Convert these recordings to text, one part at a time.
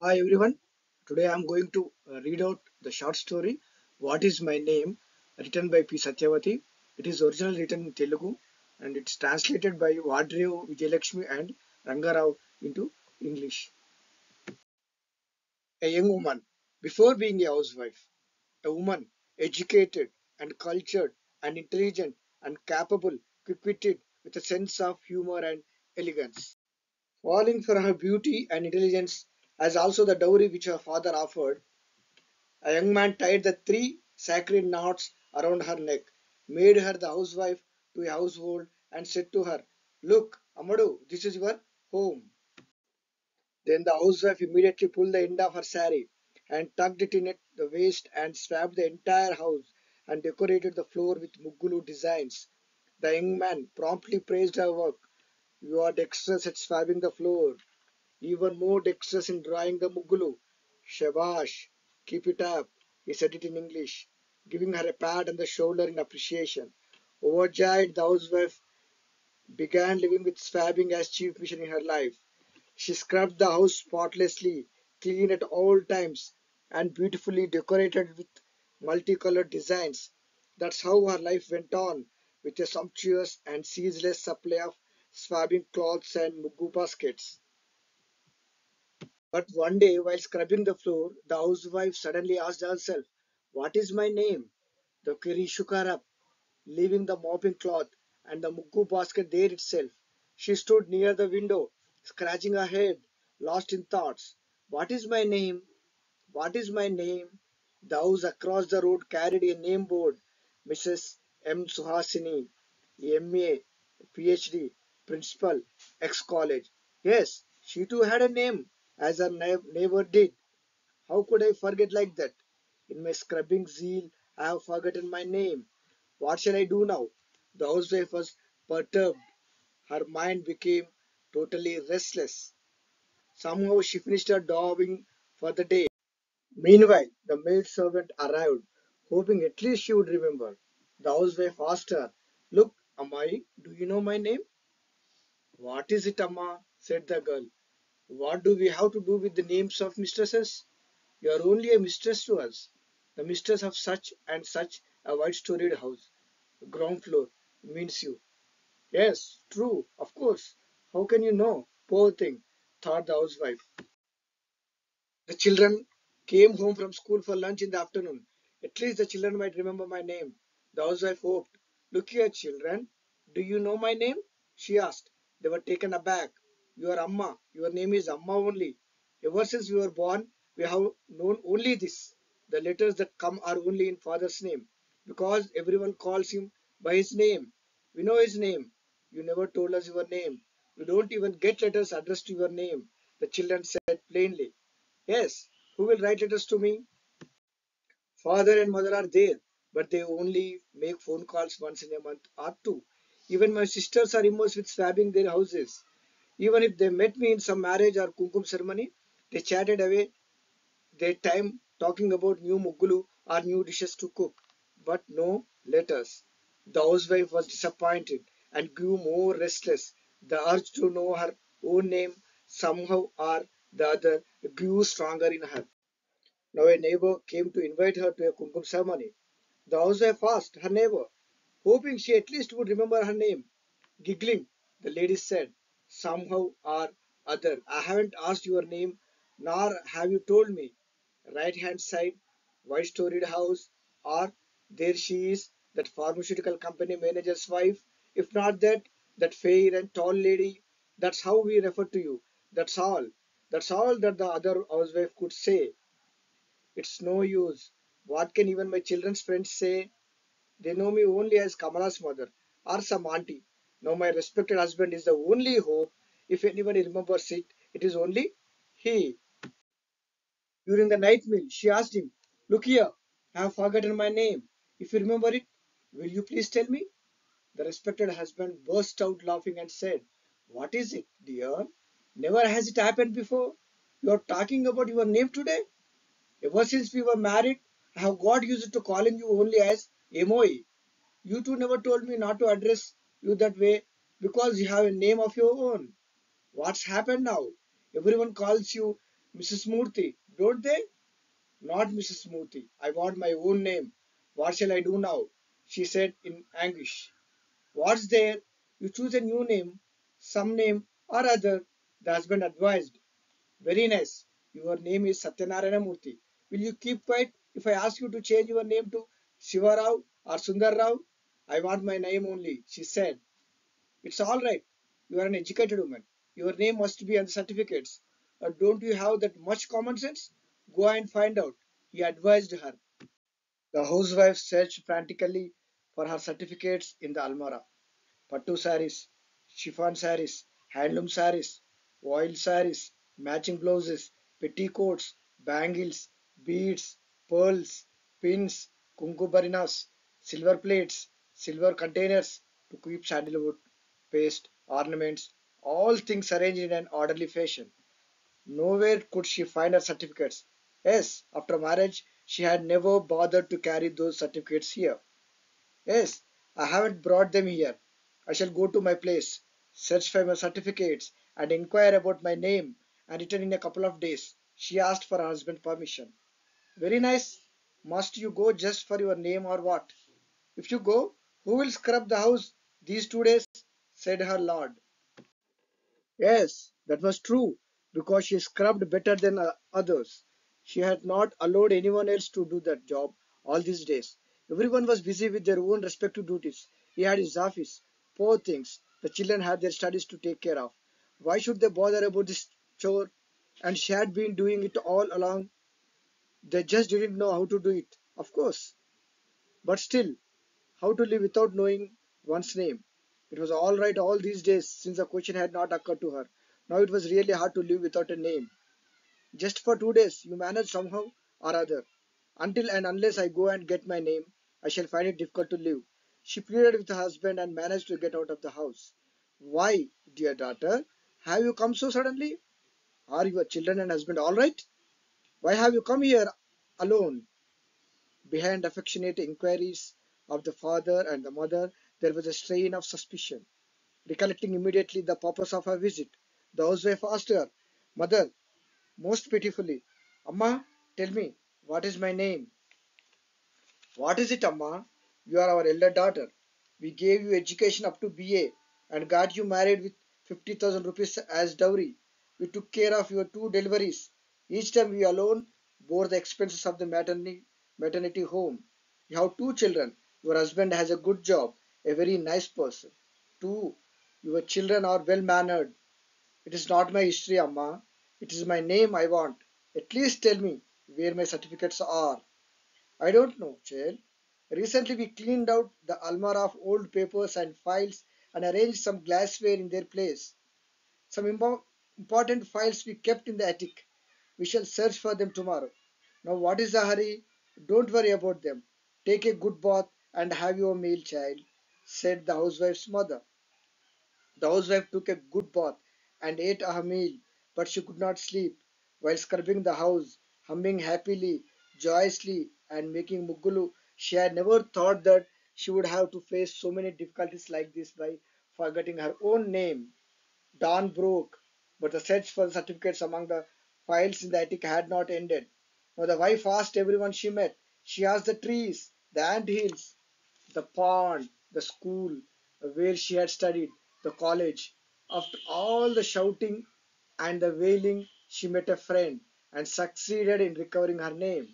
Hi everyone, today I am going to read out the short story What is My Name, written by P Satyavathi. It is originally written in Telugu and it's translated by Vadreu Vijayalakshmi and Ranga Rao into English. A young woman, before being a housewife, a woman educated and cultured and intelligent and capable, quick-witted with a sense of humor and elegance. Falling for her beauty and intelligence as also the dowry which her father offered, a young man tied the three sacred knots around her neck, made her the housewife to a household and said to her, "Look, Amadu, this is your home." Then the housewife immediately pulled the end of her saree and tucked it in at the waist and swamped the entire house and decorated the floor with Muggulu designs. The young man promptly praised her work. "You are dexterous at swamping the floor. Even more dexterous in drawing the Muggulu. Shabash, keep it up," he said it in English, giving her a pat on the shoulder in appreciation. Overjoyed, the housewife began living with swabbing as chief mission in her life. She scrubbed the house spotlessly, clean at all times, and beautifully decorated with multicolored designs. That's how her life went on, with a sumptuous and ceaseless supply of swabbing cloths and Muggu baskets. But one day, while scrubbing the floor, the housewife suddenly asked herself, "What is my name?" The query shook her up, leaving the mopping cloth and the Muggu basket there itself. She stood near the window, scratching her head, lost in thoughts. "What is my name? What is my name?" The house across the road carried a name board: Mrs. M. Suhasini, M.A., Ph.D., Principal, Ex-College. Yes, she too had a name, as her neighbor did. How could I forget like that? In my scrubbing zeal, I have forgotten my name. What shall I do now? The housewife was perturbed. Her mind became totally restless. Somehow she finished her daubing for the day. Meanwhile, the maid servant arrived, hoping at least she would remember. The housewife asked her, "Look, Amai, do you know my name?" "What is it, Amma?" said the girl. "What do we have to do with the names of mistresses? You are only a mistress to us, the mistress of such and such a white-storied house. Ground floor means you." "Yes, true, of course. How can you know? Poor thing," thought the housewife. The children came home from school for lunch in the afternoon. At least the children might remember my name, the housewife hoped. "Look here, children, do you know my name?" she asked. They were taken aback. "You are Amma. Your name is Amma only. Ever since you were born, we have known only this. The letters that come are only in father's name, because everyone calls him by his name. We know his name. You never told us your name. We don't even get letters addressed to your name," the children said plainly. "Yes, who will write letters to me? Father and mother are there, but they only make phone calls once in a month or two. Even my sisters are immersed with swabbing their houses. Even if they met me in some marriage or kumkum ceremony, they chatted away their time talking about new Muggulu or new dishes to cook, but no letters." The housewife was disappointed and grew more restless. The urge to know her own name somehow or the other grew stronger in her. Now a neighbor came to invite her to a kumkum ceremony. The housewife asked her neighbor, hoping she at least would remember her name. Giggling, the lady said, "Somehow or other, I haven't asked your name, nor have you told me. Right-hand side, white-storied house, or there she is, that pharmaceutical company manager's wife. If not that, that fair and tall lady. That's how we refer to you. That's all." That's all that the other housewife could say. "It's no use. What can even my children's friends say? They know me only as Kamala's mother or some auntie. Now my respected husband is the only hope. If anybody remembers it, it is only he." During the night meal, she asked him, "Look here, I have forgotten my name. If you remember it, will you please tell me?" The respected husband burst out laughing and said, "What is it, dear? Never has it happened before. You are talking about your name today. Ever since we were married, I have got used to calling you only as Amoi. You two never told me not to address you that way, because you have a name of your own. What's happened now? Everyone calls you Mrs. Murthy, don't they? Not Mrs. Murthy. I want my own name. What shall I do now? She said in anguish. What's there? You choose a new name, some name or other, the husband advised. Very nice. Your name is Satyanarayana Murthy. Will you keep quiet if I ask you to change your name to Shiva Rao or Sundar Rao? I want my name only, she said. It's all right. You are an educated woman. Your name must be on the certificates. But don't you have that much common sense? Go and find out, he advised her. The housewife searched frantically for her certificates in the almirah. Pattu saris, chiffon saris, handloom saris, oil saris, matching blouses, petticoats, bangles, beads, pearls, pins, kungubarinas, silver plates, silver containers to keep sandalwood, paste, ornaments, all things arranged in an orderly fashion. Nowhere could she find her certificates. Yes, after marriage, she had never bothered to carry those certificates here. Yes, I haven't brought them here. I shall go to my place, search for my certificates, and inquire about my name, and return in a couple of days. She asked for her husband's permission. Very nice. Must you go just for your name or what? If you go, who will scrub the house these 2 days? Said her lord. Yes, that was true, because she scrubbed better than others. She had not allowed anyone else to do that job all these days. Everyone was busy with their own respective duties. He had his office. Poor things. The children had their studies to take care of. Why should they bother about this chore? And she had been doing it all along. They just didn't know how to do it, of course. But still, how to live without knowing one's name? It was all right all these days, since the question had not occurred to her. Now it was really hard to live without a name. Just for 2 days, you manage somehow or other. Until and unless I go and get my name, I shall find it difficult to live. She pleaded with her husband and managed to get out of the house. Why, dear daughter, have you come so suddenly? Are your children and husband all right? Why have you come here alone? Behind affectionate inquiries of the father and the mother, there was a strain of suspicion. Recollecting immediately the purpose of her visit, the housewife asked her, Mother, most pitifully, Amma, tell me, what is my name? What is it, Amma? You are our elder daughter. We gave you education up to BA and got you married with 50,000 rupees as dowry. We took care of your 2 deliveries. Each time we alone bore the expenses of the maternity home. You have 2 children. Your husband has a good job, a very nice person. 2. Your children are well-mannered. It is not my history, Amma. It is my name I want. At least tell me where my certificates are. I don't know, child. Recently we cleaned out the almirah of old papers and files and arranged some glassware in their place. Some important files we kept in the attic. We shall search for them tomorrow. Now what is the hurry? Don't worry about them. Take a good bath and have your meal, child, said the housewife's mother. The housewife took a good bath and ate her meal, but she could not sleep. While scrubbing the house, humming happily, joyously, and making Muggulu, she had never thought that she would have to face so many difficulties like this by forgetting her own name. Dawn broke, but the search for the certificates among the files in the attic had not ended. Now the wife asked everyone she met. She asked the trees, the ant hills, the pond, the school where she had studied, the college. After all the shouting and the wailing, she met a friend and succeeded in recovering her name.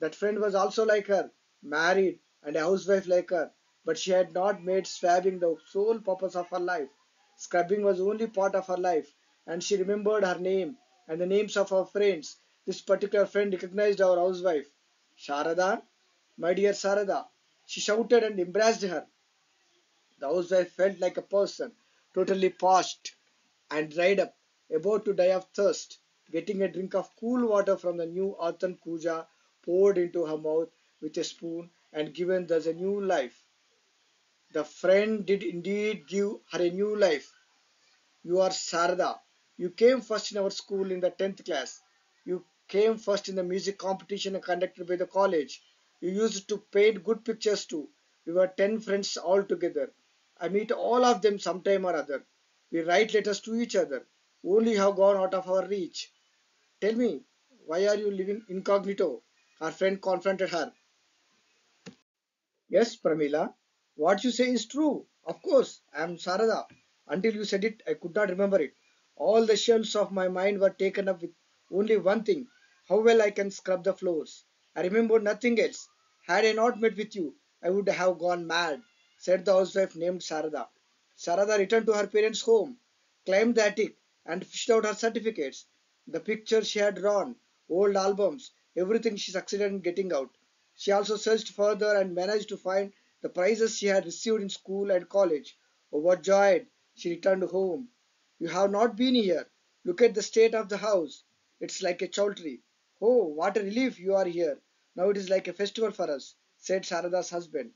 That friend was also like her, married and a housewife like her, but she had not made swabbing the sole purpose of her life. Scrubbing was only part of her life, and she remembered her name and the names of her friends. This particular friend recognized our housewife. Sarada, my dear Sarada, she shouted and embraced her. The housewife felt like a person totally parched and dried up, about to die of thirst. Getting a drink of cool water from the new earthen kuja poured into her mouth with a spoon and given thus a new life. The friend did indeed give her a new life. You are Sarada. You came first in our school in the 10th class. You came first in the music competition conducted by the college. You used to paint good pictures too. We were 10 friends all together. I meet all of them sometime or other. We write letters to each other. Only have gone out of our reach. Tell me, why are you living incognito? Her friend confronted her. Yes, Pramila, what you say is true. Of course, I am Sarada. Until you said it, I could not remember it. All the shelves of my mind were taken up with only one thing, how well I can scrub the floors. I remember nothing else. Had I not met with you, I would have gone mad, said the housewife named Sarada. Sarada returned to her parents' home, climbed the attic, and fished out her certificates, the pictures she had drawn, old albums, everything she succeeded in getting out. She also searched further and managed to find the prizes she had received in school and college. Overjoyed, she returned home. You have not been here. Look at the state of the house. It's like a chowdhury. Oh, what a relief you are here. Now it is like a festival for us, said Sarada's husband.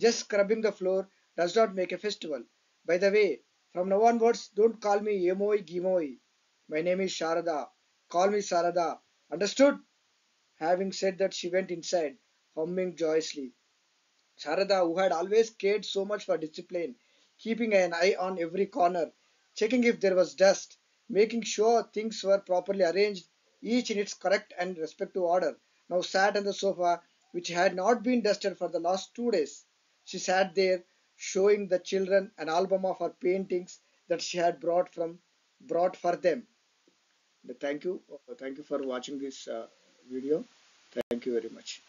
Just scrubbing the floor does not make a festival. By the way, from now onwards, don't call me Yemoi Gimoi. My name is Sarada. Call me Sarada. Understood? Having said that, she went inside, humming joyously. Sarada, who had always cared so much for discipline, keeping an eye on every corner, checking if there was dust, making sure things were properly arranged, each in its correct and respective order, now sat on the sofa, which had not been dusted for the last 2 days. She sat there, showing the children an album of her paintings that she had brought for them. Thank you for watching this video. Thank you very much.